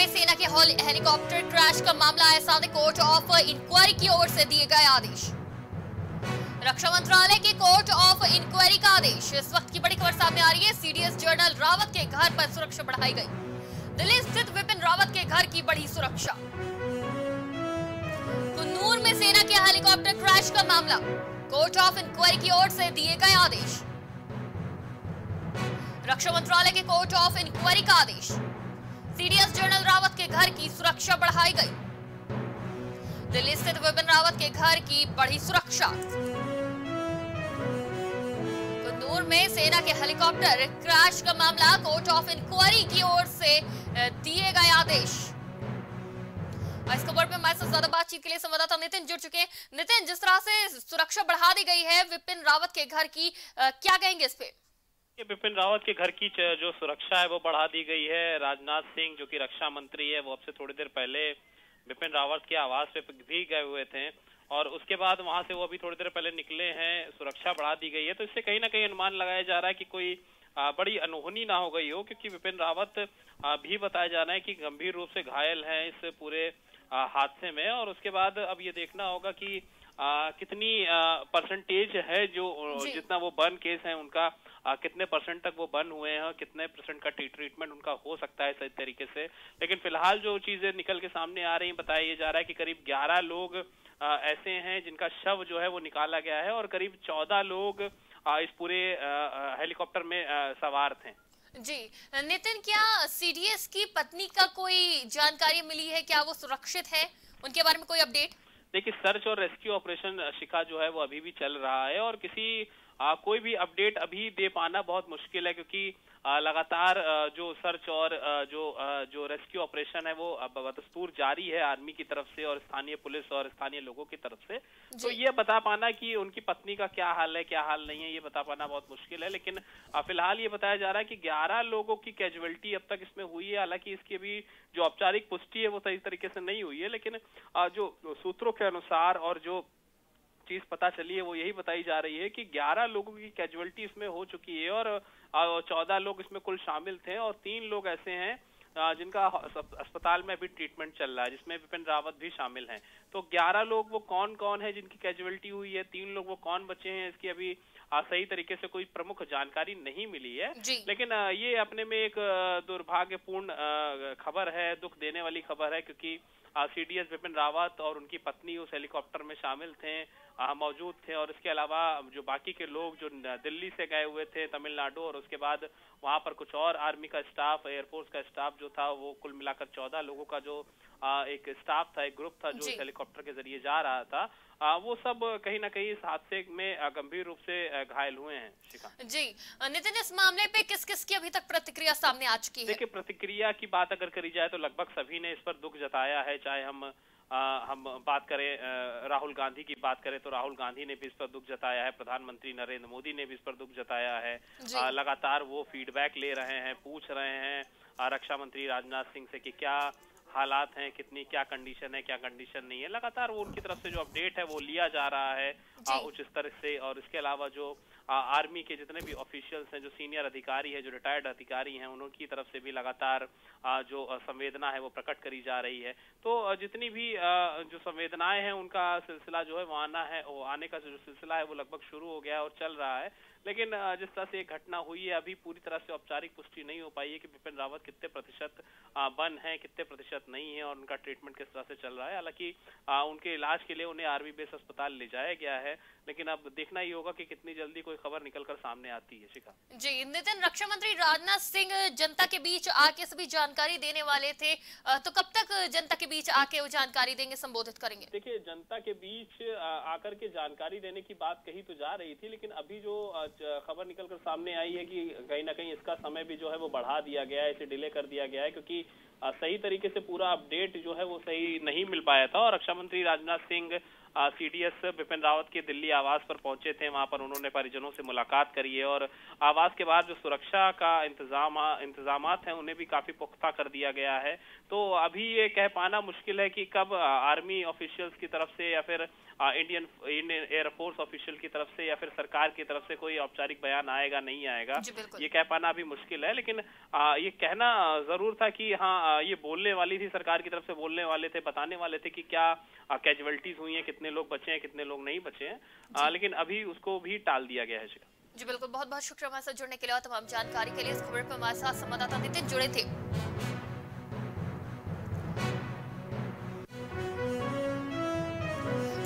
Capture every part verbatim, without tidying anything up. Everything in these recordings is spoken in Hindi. में सेना के हेलीकॉप्टर क्रैश का मामला आया सामने। कोर्ट ऑफ इंक्वायरी की ओर से दिए गए आदेश। रक्षा मंत्रालय के कोर्ट ऑफ इंक्वायरी का आदेश। इस वक्त की बड़ी खबर सामने आ रही है। सीडीएस जनरल रावत के घर पर सुरक्षा बढ़ाई गई। दिल्ली स्थित विपिन रावत के घर की बड़ी सुरक्षा। कन्नूर में सेना के हेलीकॉप्टर क्रैश का मामला, कोर्ट ऑफ इंक्वायरी की ओर से दिए गए आदेश। रक्षा मंत्रालय के कोर्ट ऑफ इंक्वायरी का आदेश। सीडीएस जनरल रावत के घर की सुरक्षा बढ़ाई गई। दिल्ली स्थित विपिन रावत के घर की बढ़ी सुरक्षा। कन्नूर में सेना के हेलीकॉप्टर क्रैश का मामला, कोर्ट ऑफ इंक्वायरी की ओर से दिए गए आदेश। इस खबर में हमारे साथ ज्यादा बातचीत के लिए संवाददाता नितिन जुड़ चुके हैं। नितिन, जिस तरह से सुरक्षा बढ़ा दी गई है विपिन रावत के घर की, क्या कहेंगे इस पे? विपिन रावत के घर की जो सुरक्षा है वो बढ़ा दी गई है। राजनाथ सिंह जो कि रक्षा मंत्री है वो अब से थोड़ी देर पहले विपिन रावत के आवास पे भी गए हुए थे और उसके बाद वहां से वो अभी थोड़ी देर पहले निकले हैं। सुरक्षा बढ़ा दी गई है तो इससे कहीं ना कहीं अनुमान लगाया जा रहा है कि कोई बड़ी अनहोनी ना हो गई हो, क्योंकि विपिन रावत भी बताया जा रहा है कि गंभीर रूप से घायल है इस पूरे हादसे में। और उसके बाद अब ये देखना होगा कि आ, कितनी परसेंटेज है जो जितना वो बर्न केस है उनका आ, कितने परसेंट तक वो बर्न हुए हैं, कितने परसेंट का ट्रीटमेंट उनका हो सकता है इस तरीके से। लेकिन फिलहाल जो चीजें निकल के सामने आ रही हैं, बताया जा रहा है कि करीब ग्यारह लोग आ, ऐसे हैं जिनका शव जो है वो निकाला गया है और करीब चौदह लोग आ, इस पूरे हेलीकॉप्टर में आ, सवार थे। जी नितिन, क्या सीडीएस की पत्नी का कोई जानकारी मिली है? क्या वो सुरक्षित है? उनके बारे में कोई अपडेट? देखिए, सर्च और रेस्क्यू ऑपरेशन शिखा जो है वो अभी भी चल रहा है और किसी आ, कोई भी अपडेट अभी दे पाना बहुत मुश्किल है, क्योंकि आ, लगातार आ, जो सर्च और आ, जो आ, जो रेस्क्यू ऑपरेशन है वो बदस्तूर जारी है आर्मी की तरफ से और स्थानीय पुलिस और स्थानीय लोगों की तरफ से। तो ये बता पाना कि उनकी पत्नी का क्या हाल है क्या हाल नहीं है ये बता पाना बहुत मुश्किल है। लेकिन फिलहाल ये बताया जा रहा है कि ग्यारह लोगों की कैजुअलिटी अब तक इसमें हुई है। हालांकि इसकी अभी जो औपचारिक पुष्टि है वो सही तरीके से नहीं हुई है, लेकिन आ, जो सूत्रों के अनुसार और जो चीज पता चली है वो यही बताई जा रही है कि ग्यारह लोगों की कैजुअलिटी इसमें हो चुकी है और चौदह लोग इसमें कुल शामिल थे और तीन लोग ऐसे हैं जिनका अस्पताल में अभी ट्रीटमेंट चल रहा है, जिसमें विपिन रावत भी शामिल हैं। तो ग्यारह लोग वो कौन कौन है जिनकी कैजुअलिटी हुई है, तीन लोग वो कौन बचे हैं, इसकी अभी सही तरीके से कोई प्रमुख जानकारी नहीं मिली है। लेकिन ये अपने में एक दुर्भाग्यपूर्ण खबर है, दुख देने वाली खबर है, क्योंकि सीडीएस विपिन रावत और उनकी पत्नी उस हेलीकॉप्टर में शामिल थे, मौजूद थे और इसके अलावा जो बाकी के लोग जो दिल्ली से गए हुए थे तमिलनाडु और उसके बाद वहां पर कुछ और आर्मी का स्टाफ, एयरफोर्स का स्टाफ जो था वो कुल मिलाकर चौदह लोगों का जो एक स्टाफ था, एक ग्रुप था जो हेलीकॉप्टर के जरिए जा रहा था, वो सब कहीं ना कहीं इस हादसे में गंभीर रूप से घायल हुए हैं। शिखा जी, नितिन, इस मामले पे किस किस की अभी तक प्रतिक्रिया सामने आ चुकी है? देखिए, प्रतिक्रिया की बात अगर करी जाए तो लगभग सभी ने इस पर दुख जताया है। चाहे हम आ, हम बात करें आ, राहुल गांधी की बात करें तो राहुल गांधी ने भी इस पर दुख जताया है, प्रधानमंत्री नरेंद्र मोदी ने भी इस पर दुख जताया है। आ, लगातार वो फीडबैक ले रहे हैं, पूछ रहे हैं रक्षा मंत्री राजनाथ सिंह से कि क्या हालात हैं, कितनी क्या कंडीशन है क्या कंडीशन नहीं है। लगातार वो उनकी तरफ से जो अपडेट है वो लिया जा रहा है उच्च स्तर से। और इसके अलावा जो आ, आर्मी के जितने भी ऑफिशियल्स हैं, जो सीनियर अधिकारी हैं, जो रिटायर्ड अधिकारी हैं, उनकी तरफ से भी लगातार आ, जो संवेदना है वो प्रकट करी जा रही है। तो जितनी भी आ, जो संवेदनाएं हैं उनका सिलसिला जो है वो आना है वो आने का जो सिलसिला है वो लगभग शुरू हो गया है और चल रहा है। लेकिन जिस तरह से एक घटना हुई है अभी पूरी तरह से औपचारिक पुष्टि नहीं हो पाई है कि विपिन रावत कितने प्रतिशत बन हैं, कितने प्रतिशत नहीं है और उनका ट्रीटमेंट किस तरह से चल रहा है। हालांकि उनके इलाज के लिए उन्हें आर्मी बेस अस्पताल ले जाया गया है, लेकिन अब देखना ही होगा कि कितनी जल्दी कोई खबर निकलकर सामने आती है। शिखा जी, नितिन, रक्षा मंत्री राजनाथ सिंह जनता के बीच आके सभी जानकारी देने वाले थे, तो कब तक जनता के बीच आके वो जानकारी देंगे, संबोधित करेंगे? देखिए, जनता के बीच आकर के जानकारी देने की बात कही तो जा रही थी, लेकिन अभी जो खबर निकलकर सामने आई है कि कहीं ना कहीं इसका समय भी जो है वो बढ़ा दिया गया है, इसे डिले कर दिया गया है, क्योंकि सही तरीके से पूरा अपडेट जो है वो सही नहीं मिल पाया था। और रक्षा मंत्री राजनाथ सिंह सीडीएस विपिन रावत के दिल्ली आवास पर पहुंचे थे। वहां पर उन्होंने परिजनों से मुलाकात करी है और आवास के बाद जो सुरक्षा का इंतजाम इंतजामात हैं उन्हें भी काफी पुख्ता कर दिया गया है। तो अभी ये कह पाना मुश्किल है कि कब आर्मी ऑफिशियल्स की तरफ से या फिर इंडियन इंडियन एयरफोर्स ऑफिशियल की तरफ से या फिर सरकार की तरफ से कोई औपचारिक बयान आएगा नहीं आएगा, ये कह पाना अभी मुश्किल है। लेकिन आ, ये कहना जरूर था कि हाँ, ये बोलने वाली थी, सरकार की तरफ से बोलने वाले थे, बताने वाले थे कि क्या कैजुअलिटीज हुई हैं, कितने लोग बचे हैं, कितने लोग नहीं बचे हैं, लेकिन अभी उसको भी टाल दिया गया है। जी बिल्कुल, बहुत बहुत शुक्रिया हमारे साथ जुड़ने के लिए और तमाम जानकारी के लिए। इस खबर पर हमारे साथ संवाददाता नितिन जुड़े थे।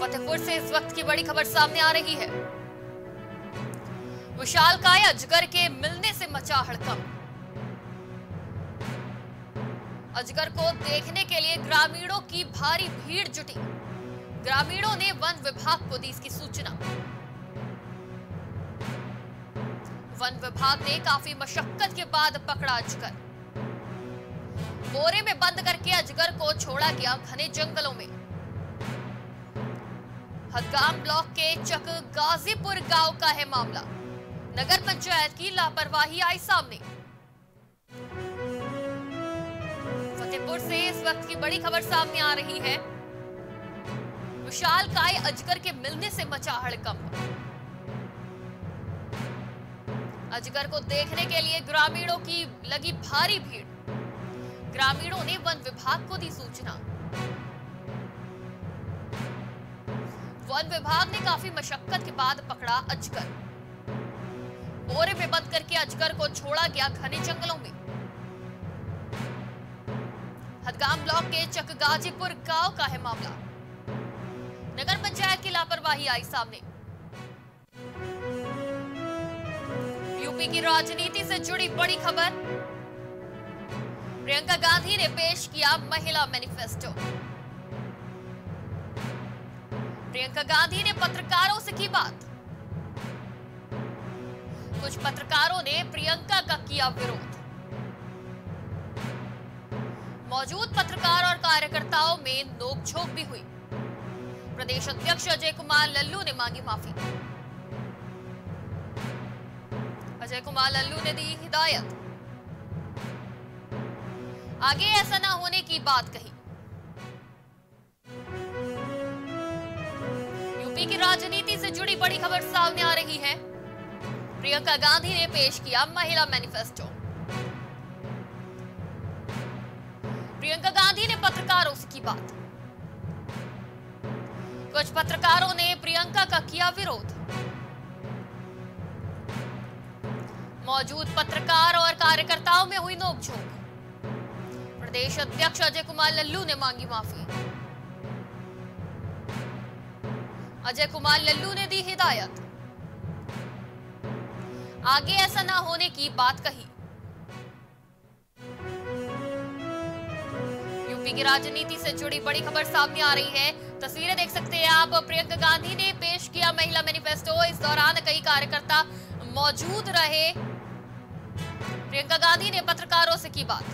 फतेहपुर से इस वक्त की बड़ी खबर सामने आ रही है। विशाल काया अजगर के मिलने से मचा हड़कंप। अजगर को देखने के लिए ग्रामीणों की भारी भीड़ जुटी। ग्रामीणों ने वन विभाग को दी इसकी सूचना। वन विभाग ने काफी मशक्कत के बाद पकड़ा अजगर। बोरे में बंद करके अजगर को छोड़ा गया घने जंगलों में। हदगाम ब्लॉक के चक गाजीपुर गांव का है मामला। नगर पंचायत की लापरवाही आई सामने। फतेहपुर से इस वक्त की बड़ी खबर सामने आ रही है। विशाल काय अजगर के मिलने से मचा हड़कंप। अजगर को देखने के लिए ग्रामीणों की लगी भारी भीड़। ग्रामीणों ने वन विभाग को दी सूचना। वन विभाग ने काफी मशक्कत के बाद पकड़ा अजगर। बोरे में बंद करके अजगर को छोड़ा गया घने जंगलों में। हदगाम ब्लॉक के चकगाजीपुर गांव का है मामला। नगर पंचायत की लापरवाही आई सामने। यूपी की राजनीति से जुड़ी बड़ी खबर। प्रियंका गांधी ने पेश किया महिला मैनिफेस्टो। प्रियंका गांधी ने पत्रकारों से की बात। कुछ पत्रकारों ने प्रियंका का किया विरोध। मौजूद पत्रकार और कार्यकर्ताओं में नोकझोंक भी हुई। प्रदेश अध्यक्ष अजय कुमार लल्लू ने मांगी माफी। अजय कुमार लल्लू ने दी हिदायत, आगे ऐसा ना होने की बात कही। की राजनीति से जुड़ी बड़ी खबर सामने आ रही है। प्रियंका गांधी ने पेश किया महिला मैनिफेस्टो। प्रियंका गांधी ने पत्रकारों से की बात। कुछ पत्रकारों ने प्रियंका का किया विरोध। मौजूद पत्रकार और कार्यकर्ताओं में हुई नोकझोंक। प्रदेश अध्यक्ष अजय कुमार लल्लू ने मांगी माफी। अजय कुमार लल्लू ने दी हिदायत, आगे ऐसा ना होने की बात कही। यूपी की राजनीति से जुड़ी बड़ी खबर सामने आ रही है। तस्वीरें देख सकते हैं आप। प्रियंका गांधी ने पेश किया महिला मैनिफेस्टो। इस दौरान कई कार्यकर्ता मौजूद रहे। प्रियंका गांधी ने पत्रकारों से की बात।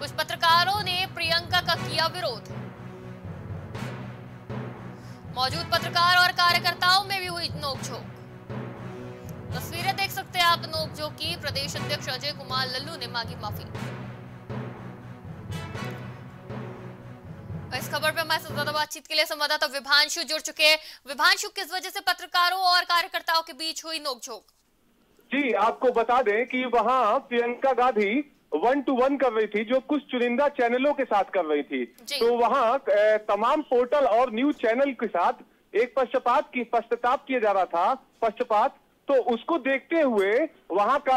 कुछ पत्रकारों ने प्रियंका का किया विरोध। मौजूद पत्रकार और कार्यकर्ताओं में भी हुई नोकझोंक। तस्वीरें देख सकते हैं आप नोकझोंक की। प्रदेश अध्यक्ष अजय कुमार लल्लू ने मांगी माफी। इस खबर पे हमारे साथ ज्यादा बातचीत के लिए संवाददाता विभांशु जुड़ चुके हैं। विभांशु, किस वजह से पत्रकारों और कार्यकर्ताओं के बीच हुई नोकझोंक? जी, आपको बता दें कि वहां Priyanka Gandhi one to one कर रही थी, जो कुछ चुनिंदा चैनलों के साथ कर रही थी। तो वहाँ तमाम पोर्टल और न्यूज चैनल के साथ एक पक्षपात की पश्चाताप किया जा रहा था, पक्षपात। तो उसको देखते हुए वहाँ का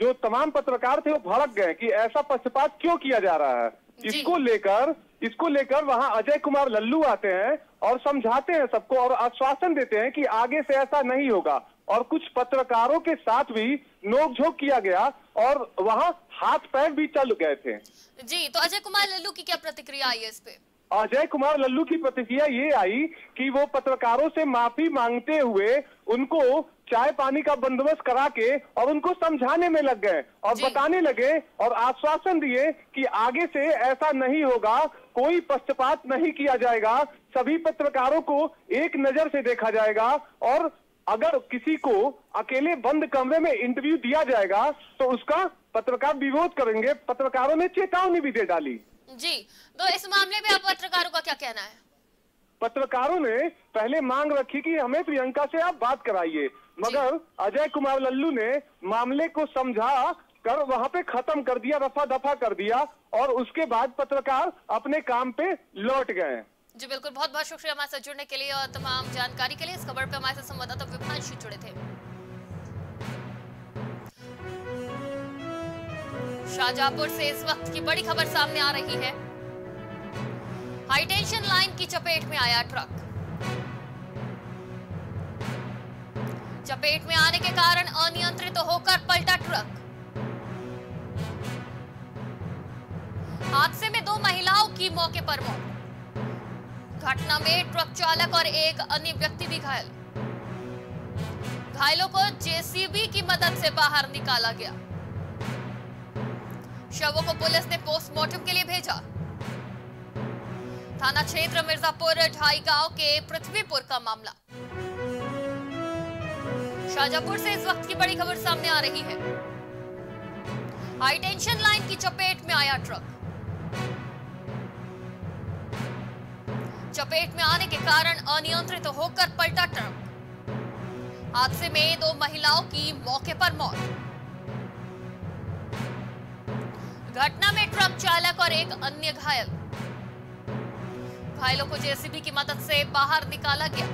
जो तमाम पत्रकार थे वो भड़क गए कि ऐसा पक्षपात क्यों किया जा रहा है। इसको लेकर इसको लेकर वहाँ अजय कुमार लल्लू आते हैं और समझाते हैं सबको और आश्वासन देते हैं कि आगे से ऐसा नहीं होगा। और कुछ पत्रकारों के साथ भी नोकझोंक किया गया और वहाँ हाथ पैर भी चल गए थे। जी, तो अजय कुमार लल्लू की क्या प्रतिक्रिया आई है इस पे? अजय कुमार लल्लू की प्रतिक्रिया ये आई कि वो पत्रकारों से माफी मांगते हुए उनको चाय पानी का बंदोबस्त करा के और उनको समझाने में लग गए और बताने लगे और आश्वासन दिए कि आगे से ऐसा नहीं होगा, कोई पक्षपात नहीं किया जाएगा। सभी पत्रकारों को एक नजर से देखा जाएगा और अगर किसी को अकेले बंद कमरे में इंटरव्यू दिया जाएगा तो उसका पत्रकार विरोध करेंगे। पत्रकारों ने चेतावनी भी दे डाली। जी, तो इस मामले में आप पत्रकारों का क्या कहना है? पत्रकारों ने पहले मांग रखी कि हमें प्रियंका से आप बात कराइए, मगर अजय कुमार लल्लू ने मामले को समझा कर वहां पे खत्म कर दिया, रफा दफा कर दिया और उसके बाद पत्रकार अपने काम पे लौट गए। जी बिल्कुल, बहुत बहुत शुक्रिया हमारे साथ जुड़ने के लिए और तमाम जानकारी के लिए। इस खबर पे हमारे साथ संवाददाता विपिन जुड़े थे। शाहजहांपुर से इस वक्त की बड़ी खबर सामने आ रही है। हाईटेंशन लाइन की चपेट में आया ट्रक। चपेट में आने के कारण अनियंत्रित तो होकर पलटा ट्रक। हादसे में दो महिलाओं की मौके पर मौत। घटना में ट्रक चालक और एक अन्य व्यक्ति भी घायल। घायलों को जेसीबी की मदद से बाहर निकाला गया। शवों को पुलिस ने पोस्टमार्टम के लिए भेजा। थाना क्षेत्र मिर्जापुर ढाई गांव के पृथ्वीपुर का मामला। शाहजहांपुर से इस वक्त की बड़ी खबर सामने आ रही है। हाईटेंशन लाइन की चपेट में आया ट्रक। चपेट में आने के कारण अनियंत्रित होकर पलटा ट्रक। हादसे में दो महिलाओं की मौके पर मौत। घटना में ट्रक चालक और एक अन्य घायल। घायलों को जेसीबी की मदद से बाहर निकाला गया।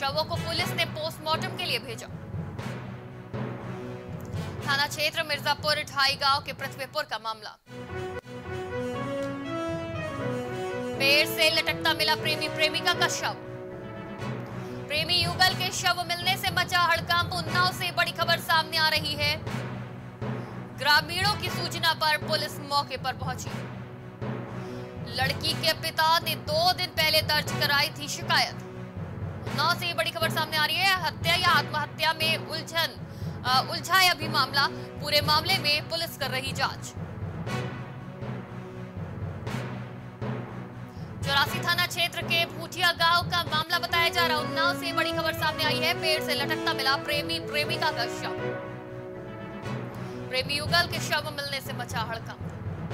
शवों को पुलिस ने पोस्टमार्टम के लिए भेजा। थाना क्षेत्र मिर्जापुर ढाई गांव के पृथ्वीपुर का मामला। पेड़ से लटकता मिला प्रेमी प्रेमिका का शव। प्रेमी युगल के शव मिलने से मचा हड़कंप। उन्नाव से बड़ी खबर सामने आ रही है। ग्रामीणों की सूचना पर पुलिस मौके पर पहुंची। लड़की के पिता ने दो दिन पहले दर्ज कराई थी शिकायत। उन्नाव से बड़ी खबर सामने आ रही है। हत्या या आत्महत्या में उलझन उलझा या भी मामला। पूरे मामले में पुलिस कर रही जांच। चौरासी थाना क्षेत्र के भूटिया गांव का मामला बताया जा रहा। उन्नाव से बड़ी खबर सामने आई है। पेड़ से लटकता मिला प्रेमी प्रेमिका का शव। प्रेमी युगल के शव मिलने से मचा हड़कंप।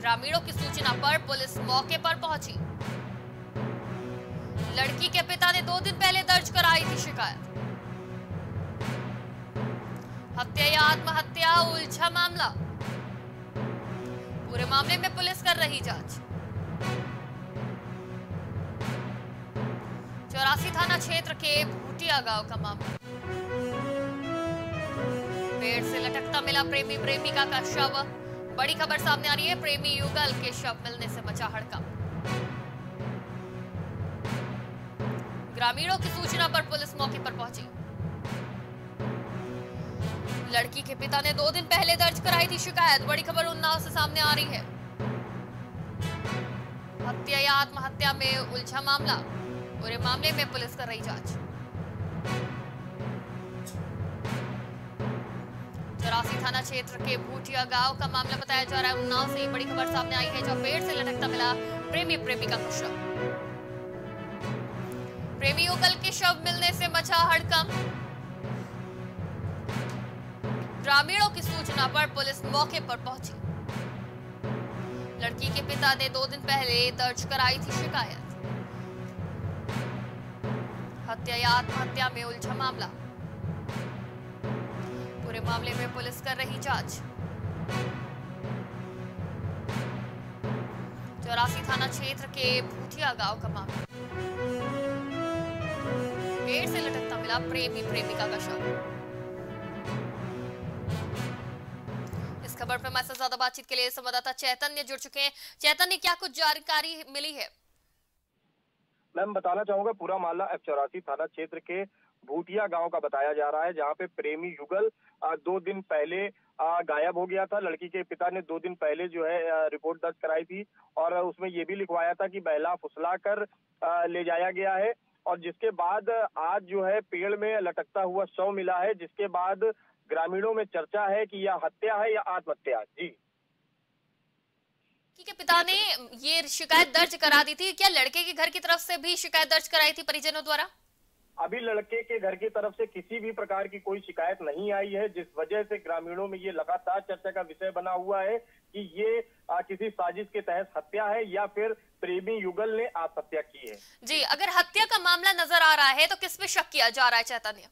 ग्रामीणों की सूचना पर पुलिस मौके पर पहुंची। लड़की के पिता ने दो दिन पहले दर्ज कराई थी शिकायत। हत्या या आत्महत्या उलझा मामला। पूरे मामले में पुलिस कर रही जांच। चौरासी थाना क्षेत्र के भूटिया गांव का मामला। पेड़ से लटकता मिला प्रेमी प्रेमिका का शव। बड़ी खबर सामने आ रही है। प्रेमी युगल के शव मिलने से मचा हड़कंप। ग्रामीणों की सूचना पर पुलिस मौके पर पहुंची। लड़की के पिता ने दो दिन पहले दर्ज कराई थी शिकायत। बड़ी खबर उन्नाव से सामने आ रही है। हत्या या आत्महत्या में उलझा मामला। पूरे मामले में पुलिस कर रही जांच। चौरासी थाना क्षेत्र के भूटिया गांव का मामला बताया जा रहा है। उन्नाव से बड़ी खबर सामने आई है। जहां पेड़ से लटकता मिला प्रेमी प्रेमिका का शव। प्रेमी युगल के शव मिलने से मचा हड़कंप। ग्रामीणों की सूचना पर पुलिस मौके पर पहुंची। लड़की के पिता ने दो दिन पहले दर्ज कराई थी शिकायत। हत्या या आत्महत्या में उलझा मामला। पूरे मामले में पुलिस कर रही जांच। चौरासी थाना क्षेत्र के भूटिया गांव का मामला। पेड़ से लटकता मिला प्रेमी प्रेमिका का शव। इस खबर पर हमारे साथ ज्यादा बातचीत के लिए संवाददाता चैतन्य जुड़ चुके हैं। चैतन्य, क्या कुछ जानकारी मिली है? मैम, बताना चाहूंगा पूरा मामला एफ चौरासी थाना क्षेत्र के भूटिया गांव का बताया जा रहा है, जहां पे प्रेमी युगल दो दिन पहले गायब हो गया था। लड़की के पिता ने दो दिन पहले जो है रिपोर्ट दर्ज कराई थी और उसमें ये भी लिखवाया था कि महिला फुसलाकर ले जाया गया है और जिसके बाद आज जो है पेड़ में लटकता हुआ शव मिला है, जिसके बाद ग्रामीणों में चर्चा है कि यह हत्या है या आत्महत्या। जी के पिता ने ये शिकायत दर्ज करा दी थी, क्या लड़के के घर की तरफ से भी शिकायत दर्ज कराई थी परिजनों द्वारा? अभी लड़के के घर की तरफ से किसी भी प्रकार की कोई शिकायत नहीं आई है, जिस वजह से ग्रामीणों में ये लगातार चर्चा का विषय बना हुआ है कि ये आ, किसी साजिश के तहत हत्या है या फिर प्रेमी युगल ने आत्महत्या की है। जी, अगर हत्या का मामला नजर आ रहा है तो किस पे शक किया जा रहा है चैतन्य?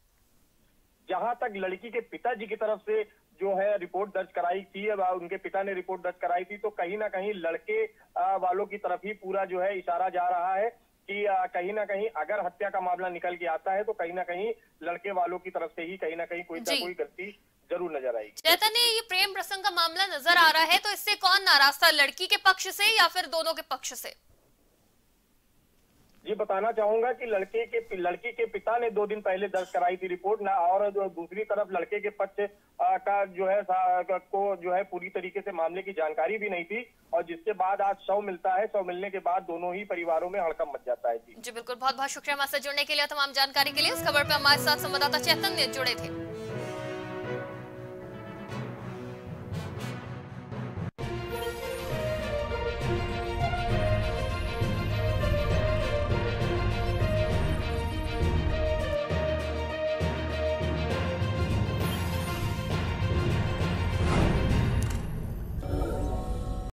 जहां तक लड़की के पिताजी की तरफ से जो है रिपोर्ट दर्ज कराई थी, अब उनके पिता ने रिपोर्ट दर्ज कराई थी, तो कहीं ना कहीं लड़के वालों की तरफ ही पूरा जो है इशारा जा रहा है कि कहीं ना कहीं अगर हत्या का मामला निकल के आता है तो कहीं ना कहीं लड़के वालों की तरफ से ही कहीं ना कहीं कोई ना कोई गलती जरूर नजर आएगी। चैतन्य, ये प्रेम प्रसंग का मामला नजर आ रहा है तो इससे कौन नाराज था, लड़की के पक्ष से या फिर दोनों के पक्ष से? ये बताना चाहूंगा कि लड़के के लड़की के पिता ने दो दिन पहले दर्ज कराई थी रिपोर्ट ना, और जो दूसरी तरफ लड़के के पक्ष का जो है को जो है पूरी तरीके से मामले की जानकारी भी नहीं थी, और जिसके बाद आज शव मिलता है। शव मिलने के बाद दोनों ही परिवारों में हड़कंप मच जाता है। जी, जी बिल्कुल, बहुत बहुत शुक्रिया हमारे साथ जुड़ने के लिए, तमाम जानकारी के लिए। इस खबर पर हमारे साथ संवाददाता चैतन्य जुड़े थे।